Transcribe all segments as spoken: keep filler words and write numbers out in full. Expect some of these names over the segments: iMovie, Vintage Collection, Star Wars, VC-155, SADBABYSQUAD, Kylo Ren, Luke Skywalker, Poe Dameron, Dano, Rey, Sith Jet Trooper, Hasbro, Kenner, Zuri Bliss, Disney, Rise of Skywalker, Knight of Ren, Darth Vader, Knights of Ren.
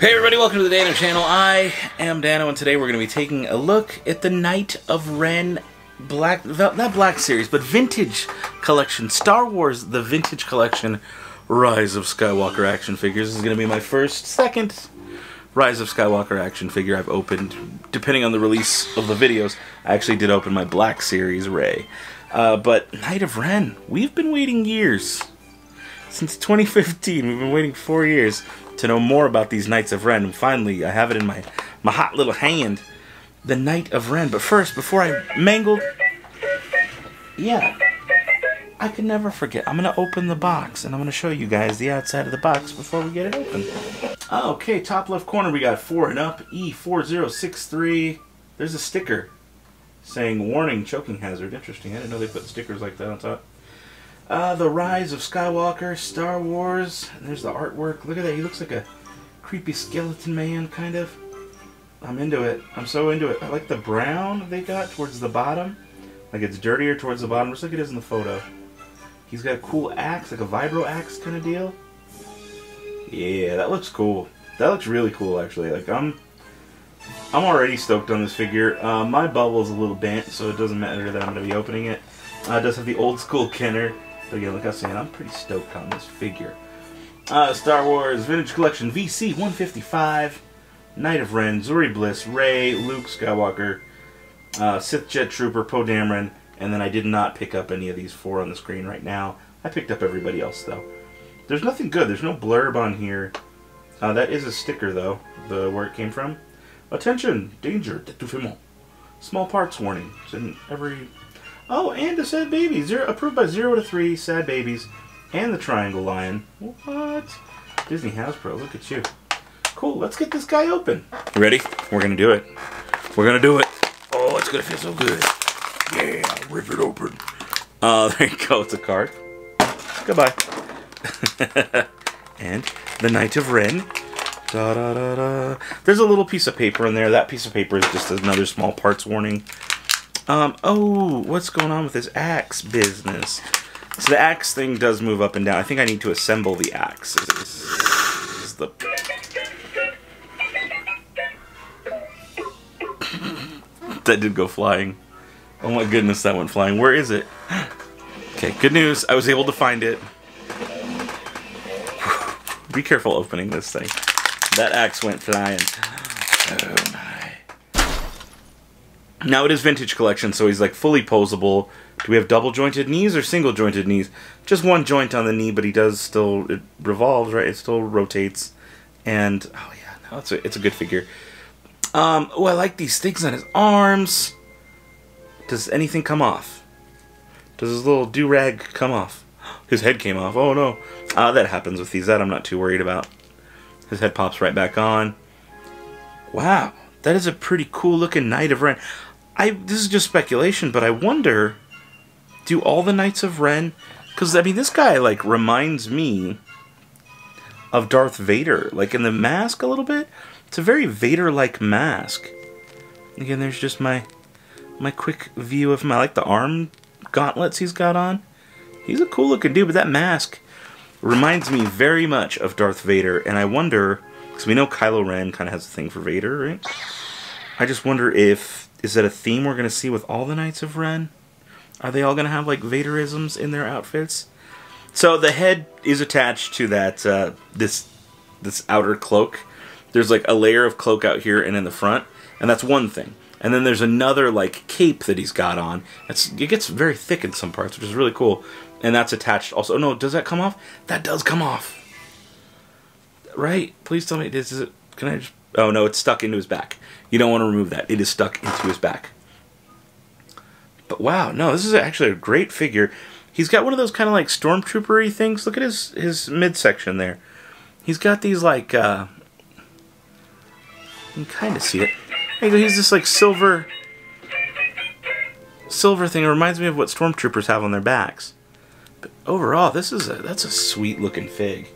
Hey everybody, welcome to the Dano channel. I am Dano, and today we're going to be taking a look at the Knight of Ren Black, not Black Series, but Vintage Collection, Star Wars, the Vintage Collection, Rise of Skywalker action figures. This is going to be my first, second Rise of Skywalker action figure I've opened, depending on the release of the videos. I actually did open my Black Series Rey. Uh, but Knight of Ren, we've been waiting years. Since twenty fifteen, we've been waiting four years to know more about these Knights of Ren, and finally I have it in my, my hot little hand, the Knight of Ren. But first, before I mangled, yeah, I could never forget, I'm going to open the box, and I'm going to show you guys the outside of the box before we get it open. Okay, top left corner we got four and up, E four zero six three, there's a sticker saying warning, choking hazard. Interesting, I didn't know they put stickers like that on top. Uh, the Rise of Skywalker, Star Wars, and there's the artwork. Look at that, he looks like a creepy skeleton man, kind of. I'm into it. I'm so into it. I like the brown they got towards the bottom. Like it's dirtier towards the bottom, just like it is in the photo. He's got a cool axe, like a vibro axe kind of deal. Yeah, that looks cool. That looks really cool, actually. Like, I'm I'm already stoked on this figure. Uh, my bubble's a little bent, so it doesn't matter that I'm going to be opening it. Uh, it does have the old school Kenner. But again, like I was saying, I'm pretty stoked on this figure. Uh, Star Wars Vintage Collection V C one fifty-five, Knight of Ren, Zuri Bliss, Rey, Luke Skywalker, uh, Sith Jet Trooper, Poe Dameron, and then I did not pick up any of these four on the screen right now. I picked up everybody else, though. There's nothing good. There's no blurb on here. Uh, that is a sticker, though, the where it came from. Attention! Danger! Détouffement! Small parts warning. It's in every... Oh, and a sad baby. Zero, approved by zero to three sad babies, and the triangle lion. What? Disney Hasbro. Look at you. Cool. Let's get this guy open. You ready? We're gonna do it. We're gonna do it. Oh, it's gonna feel so good. Yeah, rip it open. Uh, there you go. It's a card. Goodbye. And the Knight of Ren. Da da da da. There's a little piece of paper in there. That piece of paper is just another small parts warning. Um, oh, what's going on with this axe business? So the axe thing does move up and down. I think I need to assemble the axe. Is, is, is the... That did go flying. Oh my goodness, that went flying. Where is it? Okay, good news. I was able to find it. Be careful opening this thing. That axe went flying. Oh my. Now it is Vintage Collection, so he's like fully posable. Do we have double jointed knees or single jointed knees? Just one joint on the knee, but he does still, it revolves, right? It still rotates. And, oh yeah, no, it's a, it's a good figure. Um, oh, I like these things on his arms. Does anything come off? Does his little do-rag come off? His head came off, oh no. Uh, that happens with these, that I'm not too worried about. His head pops right back on. Wow, that is a pretty cool looking Knight of Ren. I, this is just speculation, but I wonder, do all the Knights of Ren, because I mean this guy like reminds me of Darth Vader, like in the mask a little bit. It's a very Vader-like mask. Again, there's just my my quick view of him. I like the arm gauntlets he's got on. He's a cool looking dude, but that mask reminds me very much of Darth Vader, and I wonder, because we know Kylo Ren kind of has a thing for Vader, right? I just wonder if, is that a theme we're going to see with all the Knights of Ren? Are they all going to have, like, Vaderisms in their outfits? So the head is attached to that, uh, this this outer cloak. There's, like, a layer of cloak out here and in the front, and that's one thing. And then there's another, like, cape that he's got on. It's, it gets very thick in some parts, which is really cool. And that's attached also. Oh, no, does that come off? That does come off. Right? Please tell me, is it, can I just... Oh no, it's stuck into his back. You don't want to remove that. It is stuck into his back. But wow, no, this is actually a great figure. He's got one of those kind of like stormtrooper-y things. Look at his, his midsection there. He's got these like, uh... you can kind of see it. He's this like silver... silver thing. It reminds me of what stormtroopers have on their backs. But overall, this is a... that's a sweet looking fig.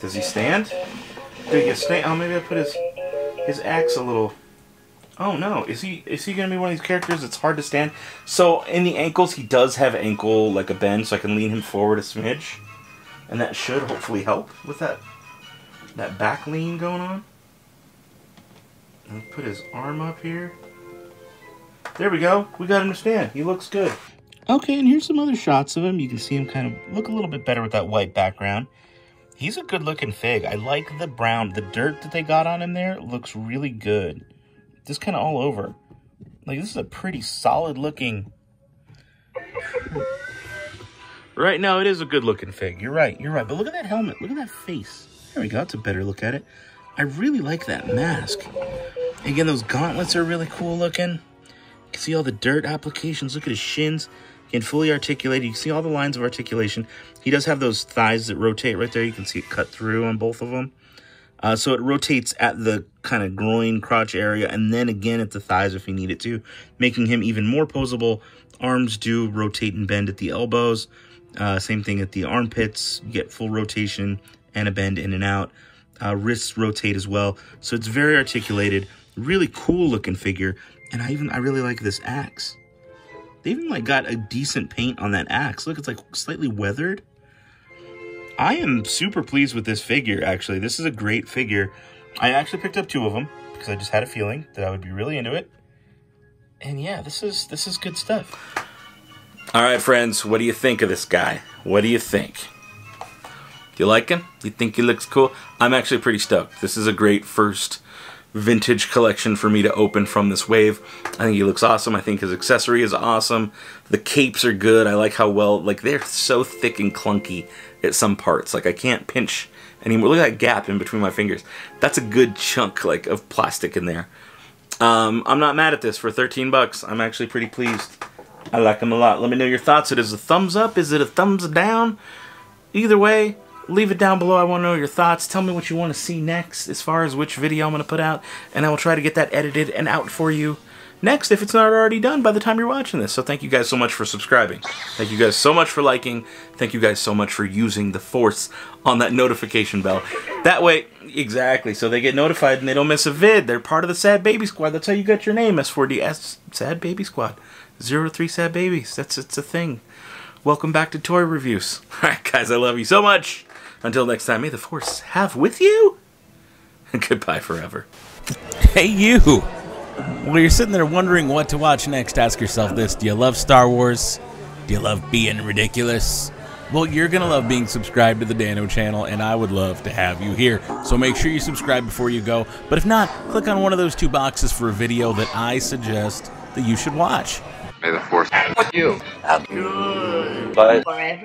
Does he stand? Did he get snake? Oh, maybe I put his his axe a little. Oh no, is he is he gonna be one of these characters that's hard to stand? So in the ankles, he does have ankle like a bend, so I can lean him forward a smidge, and that should hopefully help with that that back lean going on. And put his arm up here. There we go. We got him to stand. He looks good. Okay, and here's some other shots of him. You can see him kind of look a little bit better with that white background. He's a good-looking fig. I like the brown. The dirt that they got on him there looks really good. Just kind of all over. Like, this is a pretty solid-looking... Right now, it is a good-looking fig. You're right. You're right. But look at that helmet. Look at that face. There we go. That's a better look at it. I really like that mask. Again, those gauntlets are really cool looking. You can see all the dirt applications. Look at his shins. Again, fully articulated. You can see all the lines of articulation. He does have those thighs that rotate right there. You can see it cut through on both of them. Uh, so it rotates at the kind of groin, crotch area, and then again at the thighs if you need it to, making him even more posable. Arms do rotate and bend at the elbows. Uh, same thing at the armpits. You get full rotation and a bend in and out. Uh, wrists rotate as well. So it's very articulated. Really cool looking figure. And I even I really like this axe. They even like got a decent paint on that axe. Look, it's like slightly weathered. I am super pleased with this figure, actually. This is a great figure. I actually picked up two of them because I just had a feeling that I would be really into it. And yeah, this is this is good stuff. All right, friends, what do you think of this guy? What do you think? Do you like him? You think he looks cool? I'm actually pretty stoked. This is a great first vintage collection for me to open from this wave. I think he looks awesome. I think his accessory is awesome. The capes are good. I like how well, like, they're so thick and clunky at some parts. Like, I can't pinch anymore. Look at that gap in between my fingers. That's a good chunk, like, of plastic in there. Um, I'm not mad at this for thirteen bucks. I'm actually pretty pleased. I like him a lot. Let me know your thoughts. It is a thumbs up. Is it a thumbs down? Either way, leave it down below. I want to know your thoughts. Tell me what you want to see next as far as which video I'm going to put out, and I will try to get that edited and out for you next if it's not already done by the time you're watching this. So thank you guys so much for subscribing. Thank you guys so much for liking. Thank you guys so much for using the force on that notification bell. That way, exactly, so they get notified and they don't miss a vid. They're part of the Sad Baby Squad. That's how you got your name, S four D S, Sad Baby Squad. zero three Sad Babies. That's, it's a thing. Welcome back to Toy Reviews. All right, guys, I love you so much. Until next time, may the force have with you. And goodbye forever. Hey, you. While you're sitting there wondering what to watch next, ask yourself this. Do you love Star Wars? Do you love being ridiculous? Well, you're going to love being subscribed to the Dano channel, and I would love to have you here. So make sure you subscribe before you go. But if not, click on one of those two boxes for a video that I suggest that you should watch. May the force have with you. Have you. Bye. Forever.